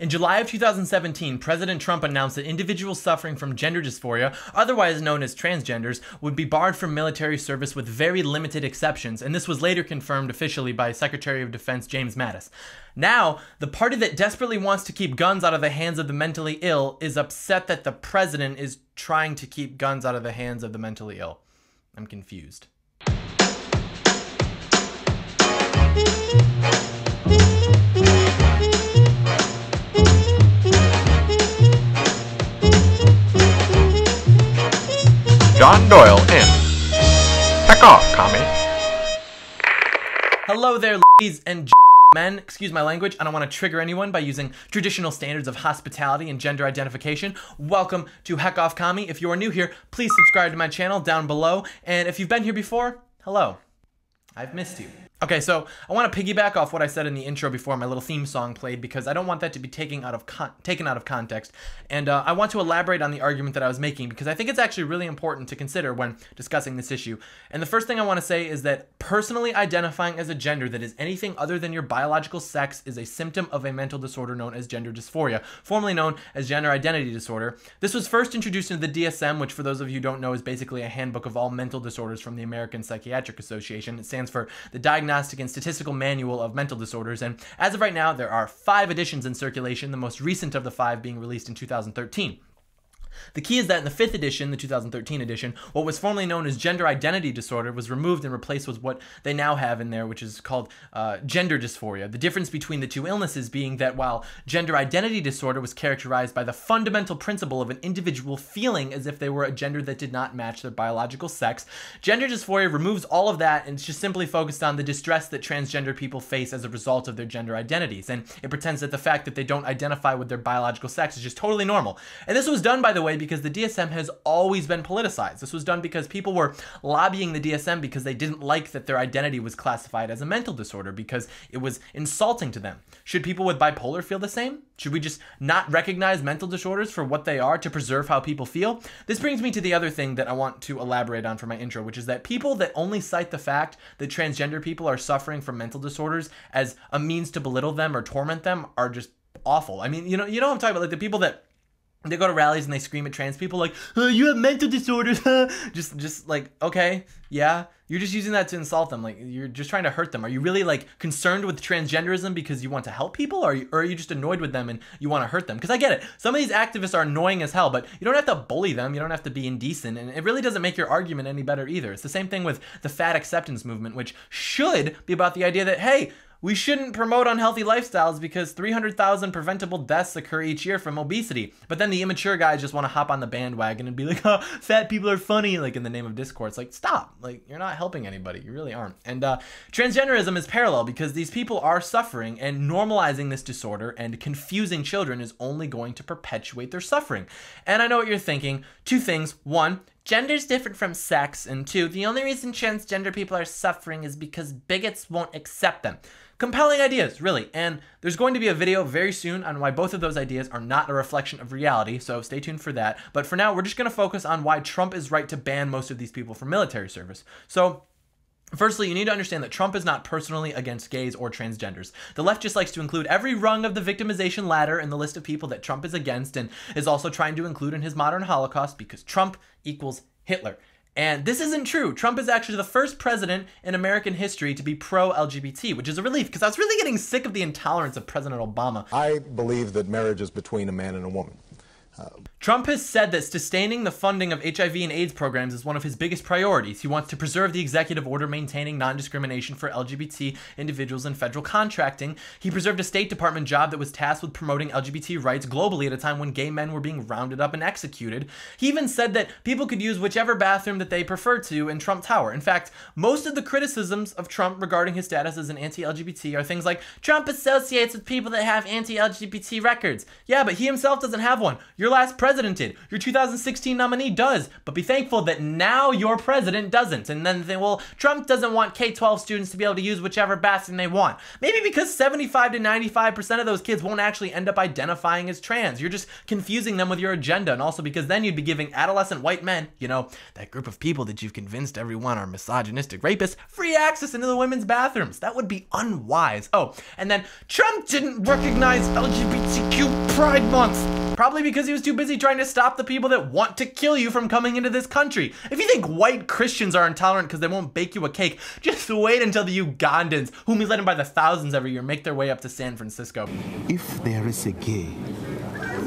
In July of 2017, President Trump announced that individuals suffering from gender dysphoria, otherwise known as transgenders, would be barred from military service with very limited exceptions, and this was later confirmed officially by Secretary of Defense James Mattis. Now, the party that desperately wants to keep guns out of the hands of the mentally ill is upset that the president is trying to keep guns out of the hands of the mentally ill. I'm confused. John Doyle in Heck Off, Commie. Hello there, ladies and men, excuse my language, I don't want to trigger anyone by using traditional standards of hospitality and gender identification. Welcome to Heck Off, Commie. If you are new here, please subscribe to my channel down below. And if you've been here before, hello. I've missed you. Okay, so I want to piggyback off what I said in the intro before my little theme song played, because I don't want that to be taken out of context. And I want to elaborate on the argument that I was making, because I think it's actually really important to consider when discussing this issue. And the first thing I want to say is that personally identifying as a gender that is anything other than your biological sex is a symptom of a mental disorder known as gender dysphoria, formerly known as gender identity disorder. This was first introduced into the DSM, which for those of you who don't know is basically a handbook of all mental disorders from the American Psychiatric Association. It stands for the Diagnostic and Statistical Manual of Mental Disorders, and as of right now, there are 5 editions in circulation, the most recent of the 5 being released in 2013. The key is that in the 5th edition, the 2013 edition, what was formerly known as gender identity disorder was removed and replaced with what they now have in there, which is called gender dysphoria. The difference between the two illnesses being that while gender identity disorder was characterized by the fundamental principle of an individual feeling as if they were a gender that did not match their biological sex, gender dysphoria removes all of that and it's just simply focused on the distress that transgender people face as a result of their gender identities. And it pretends that the fact that they don't identify with their biological sex is just totally normal. And this was done, by the way, because the DSM has always been politicized. This was done because people were lobbying the DSM because they didn't like that their identity was classified as a mental disorder because it was insulting to them. Should people with bipolar feel the same? Should we just not recognize mental disorders for what they are to preserve how people feel? This brings me to the other thing that I want to elaborate on for my intro, which is that people that only cite the fact that transgender people are suffering from mental disorders as a means to belittle them or torment them are just awful. I mean, you know what I'm talking about, like the people that they go to rallies and they scream at trans people like, oh, you have mental disorders, huh? Just like, okay, yeah, you're just using that to insult them. Like, you're just trying to hurt them. Are you really like concerned with transgenderism because you want to help people, or are you just annoyed with them and you want to hurt them? Because I get it. Some of these activists are annoying as hell, but you don't have to bully them. You don't have to be indecent. And it really doesn't make your argument any better either. It's the same thing with the fat acceptance movement, which should be about the idea that, hey, we shouldn't promote unhealthy lifestyles because 300,000 preventable deaths occur each year from obesity. But then the immature guys just want to hop on the bandwagon and be like, oh, fat people are funny, like in the name of discourse. Like, stop. Like, you're not helping anybody. You really aren't. And transgenderism is parallel because these people are suffering, and normalizing this disorder and confusing children is only going to perpetuate their suffering. And I know what you're thinking. Two things. One, gender's different from sex, and 2, the only reason transgender people are suffering is because bigots won't accept them. Compelling ideas, really, and there's going to be a video very soon on why both of those ideas are not a reflection of reality, so stay tuned for that. But for now, we're just going to focus on why Trump is right to ban most of these people from military service. So, firstly, you need to understand that Trump is not personally against gays or transgenders. The left just likes to include every rung of the victimization ladder in the list of people that Trump is against and is also trying to include in his modern Holocaust because Trump equals Hitler. And this isn't true. Trump is actually the first president in American history to be pro-LGBT, which is a relief because I was really getting sick of the intolerance of President Obama. I believe that marriage is between a man and a woman. Trump has said that sustaining the funding of HIV and AIDS programs is one of his biggest priorities. He wants to preserve the executive order maintaining non-discrimination for LGBT individuals in federal contracting. He preserved a State Department job that was tasked with promoting LGBT rights globally at a time when gay men were being rounded up and executed. He even said that people could use whichever bathroom that they prefer to in Trump Tower. In fact, most of the criticisms of Trump regarding his status as an anti-LGBT are things like, Trump associates with people that have anti-LGBT records. Yeah, but he himself doesn't have one. Your last president unprecedented. Your 2016 nominee does, but be thankful that now your president doesn't. And then they think, well, Trump doesn't want K-12 students to be able to use whichever bathroom they want. Maybe because 75 to 95% of those kids won't actually end up identifying as trans. You're just confusing them with your agenda. And also because then you'd be giving adolescent white men, you know, that group of people that you've convinced everyone are misogynistic rapists, free access into the women's bathrooms. That would be unwise. Oh, and then Trump didn't recognize LGBTQ Pride Month. Probably because he was too busy trying to stop the people that want to kill you from coming into this country. If you think white Christians are intolerant because they won't bake you a cake, just wait until the Ugandans, whom he's letting by the thousands every year, make their way up to San Francisco. If there is a gay,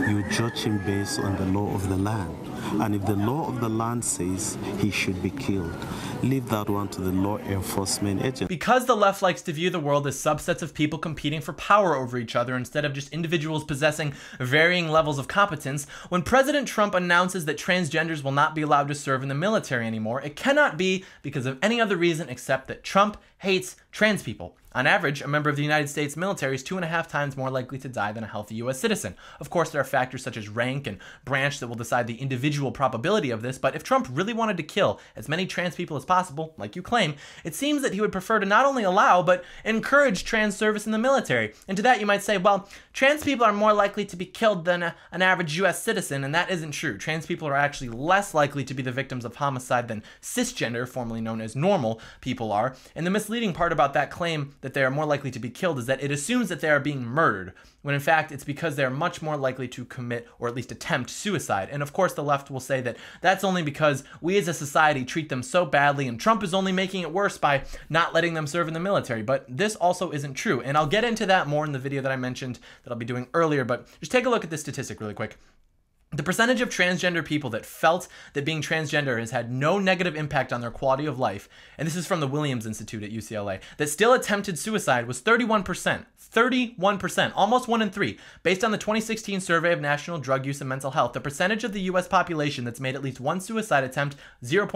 you judge him based on the law of the land. And if the law of the land says he should be killed, leave that one to the law enforcement agent. Because the left likes to view the world as subsets of people competing for power over each other instead of just individuals possessing varying levels of competence, when President Trump announces that transgenders will not be allowed to serve in the military anymore, it cannot be because of any other reason except that Trump hates trans people. On average, a member of the United States military is 2.5 times more likely to die than a healthy U.S. citizen. Of course, there are factors such as rank and branch that will decide the individual probability of this, but if Trump really wanted to kill as many trans people as possible, like you claim, it seems that he would prefer to not only allow, but encourage trans service in the military. And to that you might say, well, trans people are more likely to be killed than an average U.S. citizen, and that isn't true. Trans people are actually less likely to be the victims of homicide than cisgender, formerly known as normal, people are. And the misleading part about that claim that they are more likely to be killed is that it assumes that they are being murdered, when in fact it's because they are much more likely to commit or at least attempt suicide. And of course the left will say that that's only because we as a society treat them so badly and Trump is only making it worse by not letting them serve in the military. But this also isn't true, and I'll get into that more in the video that I mentioned that I'll be doing earlier, but just take a look at this statistic really quick. The percentage of transgender people that felt that being transgender has had no negative impact on their quality of life, and this is from the Williams Institute at UCLA, that still attempted suicide was 31%. 31%, almost 1 in 3. Based on the 2016 Survey of National Drug Use and Mental Health, the percentage of the U.S. population that's made at least one suicide attempt, 0.5%,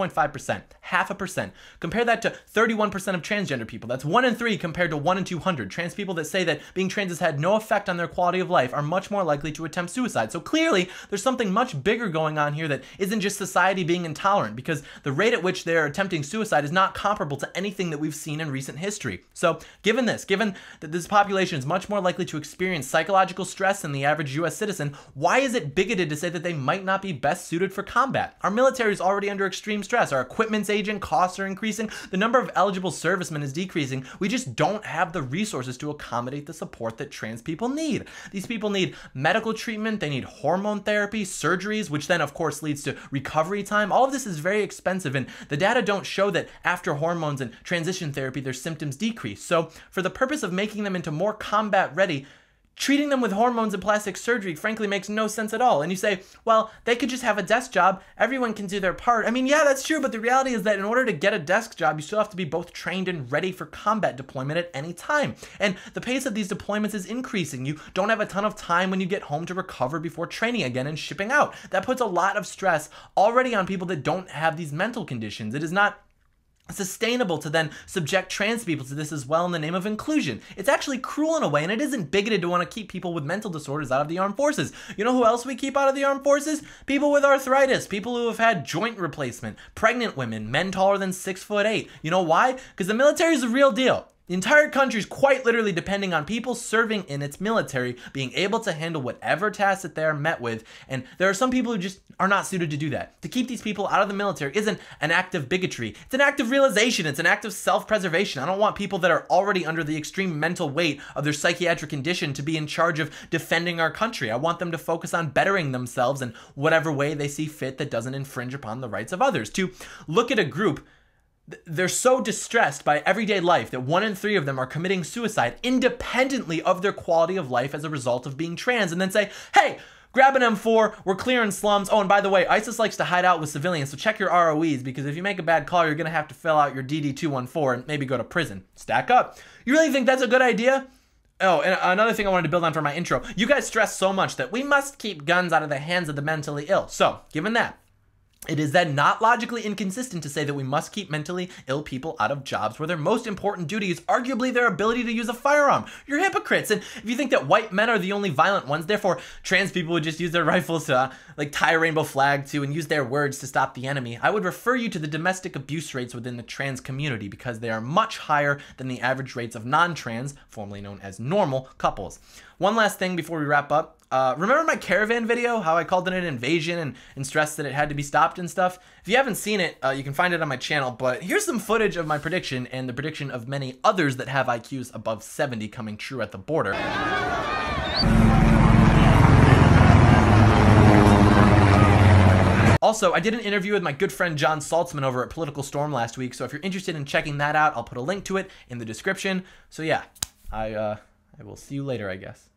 0.5%. Compare that to 31% of transgender people. That's 1 in 3 compared to 1 in 200. Trans people that say that being trans has had no effect on their quality of life are much more likely to attempt suicide. So clearly, there's something much bigger going on here that isn't just society being intolerant, because the rate at which they're attempting suicide is not comparable to anything that we've seen in recent history. So given that this population is much more likely to experience psychological stress than the average US citizen, why is it bigoted to say that they might not be best suited for combat? Our military is already under extreme stress. Our equipment's aging, costs are increasing, the number of eligible servicemen is decreasing. We just don't have the resources to accommodate the support that trans people need. These people need medical treatment, they need hormone therapy, surgeries, which then of course leads to recovery time. All of this is very expensive, and the data don't show that after hormones and transition therapy their symptoms decrease. So for the purpose of making them into more combat ready, treating them with hormones and plastic surgery frankly makes no sense at all. And you say, well, they could just have a desk job, everyone can do their part. I mean, yeah, that's true, but the reality is that in order to get a desk job, you still have to be both trained and ready for combat deployment at any time. And the pace of these deployments is increasing. You don't have a ton of time when you get home to recover before training again and shipping out. That puts a lot of stress already on people that don't have these mental conditions. It is not sustainable to then subject trans people to this as well in the name of inclusion. It's actually cruel in a way, and it isn't bigoted to want to keep people with mental disorders out of the armed forces. You know who else we keep out of the armed forces? People with arthritis, people who have had joint replacement, pregnant women, men taller than 6'8". You know why? Because the military is the real deal. The entire country is quite literally depending on people serving in its military being able to handle whatever tasks that they are met with, and there are some people who just are not suited to do that. To keep these people out of the military isn't an act of bigotry, it's an act of realization, it's an act of self-preservation. I don't want people that are already under the extreme mental weight of their psychiatric condition to be in charge of defending our country. I want them to focus on bettering themselves in whatever way they see fit that doesn't infringe upon the rights of others. To look at a group, they're so distressed by everyday life that 1 in 3 of them are committing suicide independently of their quality of life as a result of being trans, and then say, hey, grab an M4, we're clearing slums. Oh, and by the way, ISIS likes to hide out with civilians, so check your ROEs, because if you make a bad call, you're going to have to fill out your DD-214 and maybe go to prison. Stack up. You really think that's a good idea? Oh, and another thing I wanted to build on for my intro. You guys stress so much that we must keep guns out of the hands of the mentally ill. So, given that, It is then not logically inconsistent to say that we must keep mentally ill people out of jobs where their most important duty is arguably their ability to use a firearm. You're hypocrites. And if you think that white men are the only violent ones, therefore trans people would just use their rifles to like tie a rainbow flag to and use their words to stop the enemy, I would refer you to the domestic abuse rates within the trans community because they are much higher than the average rates of non-trans, formerly known as normal, couples. One last thing before we wrap up. Remember my caravan video, how I called it an invasion and stressed that it had to be stopped and stuff? If you haven't seen it, you can find it on my channel, but here's some footage of my prediction and the prediction of many others that have IQs above 70 coming true at the border. Also, I did an interview with my good friend John Saltzman over at Political Storm last week, so if you're interested in checking that out, I'll put a link to it in the description. So yeah, I will see you later, I guess.